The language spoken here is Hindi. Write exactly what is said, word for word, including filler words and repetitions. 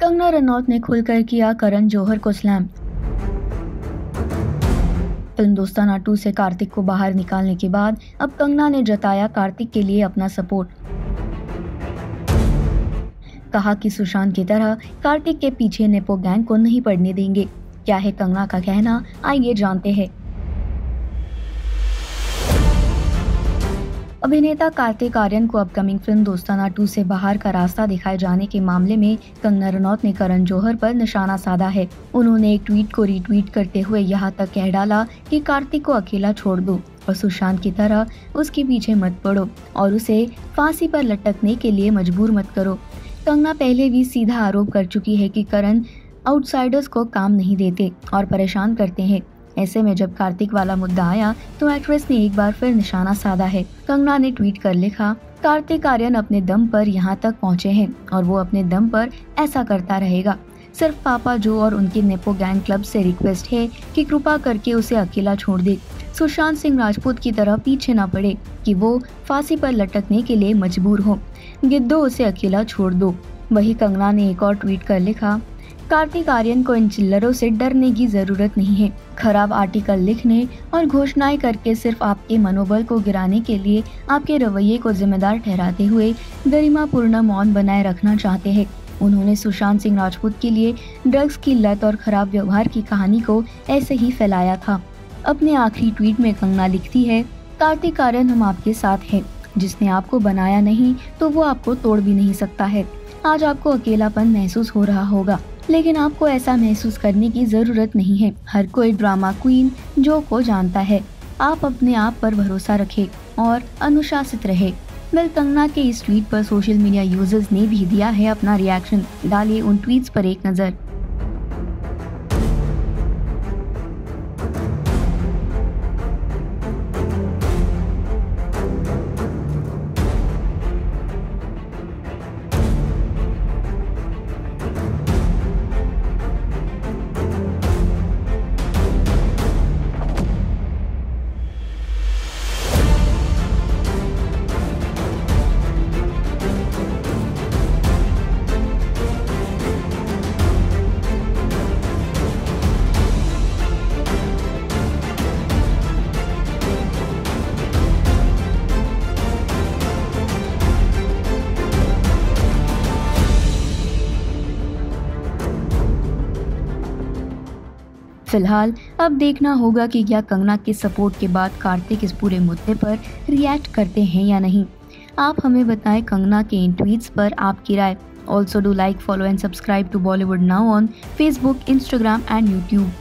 कंगना रनौत ने खुलकर किया करण जौहर को स्लैम। फिल्म दोस्ताना टू से कार्तिक को बाहर निकालने के बाद अब कंगना ने जताया कार्तिक के लिए अपना सपोर्ट। कहा कि सुशांत की तरह कार्तिक के पीछे नेपो गैंग को नहीं पड़ने देंगे। क्या है कंगना का कहना, आइए जानते हैं। अभिनेता कार्तिक आर्यन को अपकमिंग फिल्म दोस्ताना टू से बाहर का रास्ता दिखाए जाने के मामले में कंगना रनौत ने करण जौहर पर निशाना साधा है। उन्होंने एक ट्वीट को रीट्वीट करते हुए यहाँ तक कह डाला कि कार्तिक को अकेला छोड़ दो और सुशांत की तरह उसके पीछे मत पड़ो और उसे फांसी पर लटकने के लिए मजबूर मत करो। कंगना पहले भी सीधा आरोप कर चुकी है कि करण आउटसाइडर्स को काम नहीं देते और परेशान करते हैं। ऐसे में जब कार्तिक वाला मुद्दा आया तो एक्ट्रेस ने एक बार फिर निशाना साधा है। कंगना ने ट्वीट कर लिखा, कार्तिक आर्यन अपने दम पर यहाँ तक पहुँचे हैं और वो अपने दम पर ऐसा करता रहेगा। सिर्फ पापा जो और उनकी नेपो गैंग क्लब से रिक्वेस्ट है कि कृपा करके उसे अकेला छोड़ दे, सुशांत सिंह राजपूत की तरह पीछे ना पड़े कि वो फांसी पर लटकने के लिए मजबूर हो। गिद्धो उसे अकेला छोड़ दो। वही कंगना ने एक और ट्वीट कर लिखा, कार्तिक आर्यन को इन चिल्लरों से डरने की जरूरत नहीं है। खराब आर्टिकल लिखने और घोषणाएं करके सिर्फ आपके मनोबल को गिराने के लिए आपके रवैये को जिम्मेदार ठहराते हुए गरिमापूर्ण मौन बनाए रखना चाहते हैं। उन्होंने सुशांत सिंह राजपूत के लिए ड्रग्स की लत और खराब व्यवहार की कहानी को ऐसे ही फैलाया था। अपने आखिरी ट्वीट में कंगना लिखती है, कार्तिक आर्यन हम आपके साथ हैं। जिसने आपको बनाया नहीं तो वो आपको तोड़ भी नहीं सकता है। आज आपको अकेलापन महसूस हो रहा होगा लेकिन आपको ऐसा महसूस करने की जरूरत नहीं है। हर कोई ड्रामा क्वीन जो को जानता है। आप अपने आप पर भरोसा रखें और अनुशासित रहे। वेल, कंगना के इस ट्वीट पर सोशल मीडिया यूजर्स ने भी दिया है अपना रिएक्शन। डालिए उन ट्वीट्स पर एक नजर। फिलहाल अब देखना होगा कि क्या कंगना के सपोर्ट के बाद कार्तिक इस पूरे मुद्दे पर रिएक्ट करते हैं या नहीं। आप हमें बताएं कंगना के इन ट्वीट्स पर आपकी राय। Also do like, follow and subscribe to Bollywood Now on Facebook, Instagram and YouTube.